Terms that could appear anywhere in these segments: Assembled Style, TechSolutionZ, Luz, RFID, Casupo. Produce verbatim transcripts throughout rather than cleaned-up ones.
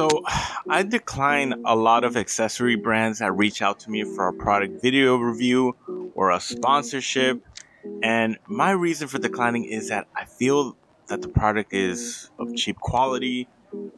So I decline a lot of accessory brands that reach out to me for a product video review or a sponsorship. And my reason for declining is that I feel that the product is of cheap quality,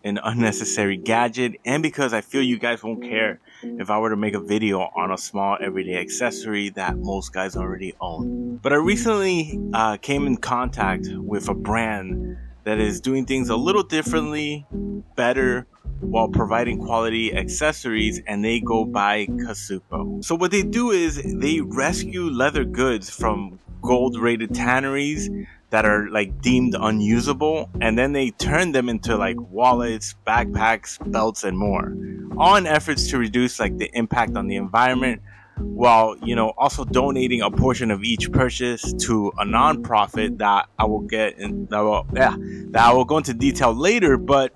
an unnecessary gadget, and because I feel you guys won't care if I were to make a video on a small everyday accessory that most guys already own. But I recently uh, came in contact with a brand that is doing things a little differently, better, while providing quality accessories, and they go by Casupo. So what they do is they rescue leather goods from gold rated tanneries that are like deemed unusable, and then they turn them into like wallets, backpacks, belts, and more, all in efforts to reduce like the impact on the environment, while, you know, also donating a portion of each purchase to a nonprofit that I will get in that will, yeah, that I will go into detail later. But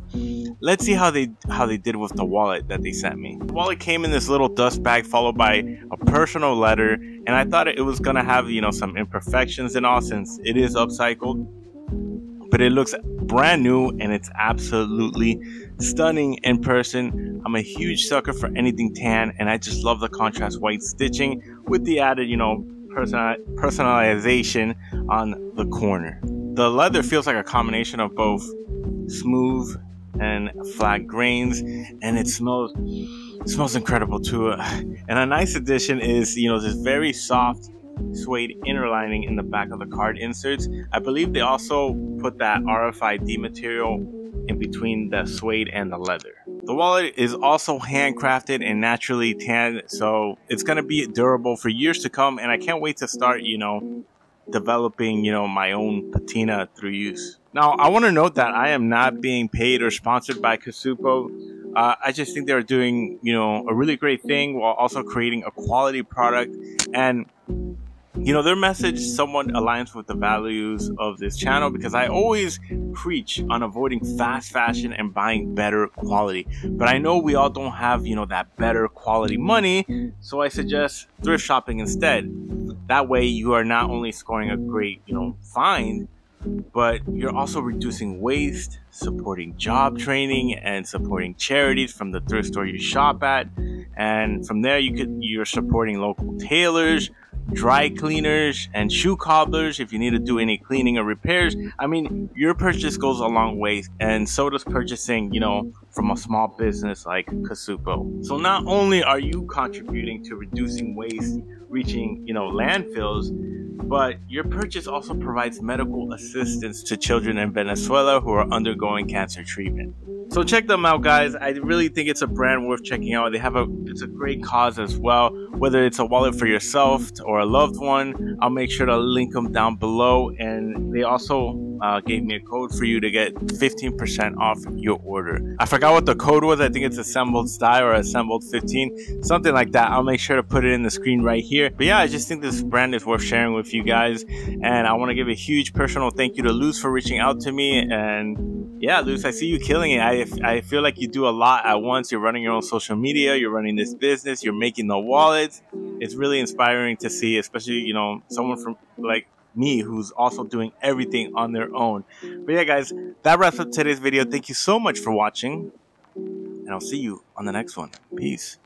let's see how they how they did with the wallet that they sent me. The wallet came in this little dust bag followed by a personal letter, and I thought it was gonna have, you know, some imperfections and all since it is upcycled, but it looks brand new and it's absolutely stunning in person. I'm a huge sucker for anything tan, and I just love the contrast white stitching with the added, you know, personal personalization on the corner. The leather feels like a combination of both smooth and flat grains, and it smells it smells incredible too. And a nice addition is, you know, this very soft suede inner lining in the back of the card inserts. I believe they also put that R F I D material in between the suede and the leather. The wallet is also handcrafted and naturally tanned, so it's going to be durable for years to come, and I can't wait to start, you know, developing, you know, my own patina through use. Now, I want to note that I am not being paid or sponsored by Casupo. Uh, I just think they're doing, you know, a really great thing while also creating a quality product. And, you know, their message somewhat aligns with the values of this channel, because I always preach on avoiding fast fashion and buying better quality. But I know we all don't have, you know, that better quality money, so I suggest thrift shopping instead. That way you are not only scoring a great, you know, find, but you're also reducing waste, supporting job training, and supporting charities from the thrift store you shop at. And from there, you could you're supporting local tailors, dry cleaners, and shoe cobblers if you need to do any cleaning or repairs. I mean, your purchase goes a long way, and so does purchasing, you know, from a small business like Casupo. So not only are you contributing to reducing waste reaching, you know, landfills, but your purchase also provides medical assistance to children in Venezuela who are undergoing cancer treatment. So check them out, guys. I really think it's a brand worth checking out. They have a it's a great cause as well, whether it's a wallet for yourself or a loved one. I'll make sure to link them down below, and they also uh, gave me a code for you to get fifteen percent off your order. I forgot what the code was. I think it's assembled style or assembled fifteen, something like that. I'll make sure to put it in the screen right here. But yeah, I just think this brand is worth sharing with you guys, and I want to give a huge personal thank you to Luz for reaching out to me. And yeah, Luz, I see you killing it. I, I feel like you do a lot at once. You're running your own social media, you're running this business, you're making the wallets. It's really inspiring to see, especially, you know, someone from like me who's also doing everything on their own. But yeah, guys, that wraps up today's video. Thank you so much for watching, and I'll see you on the next one. Peace.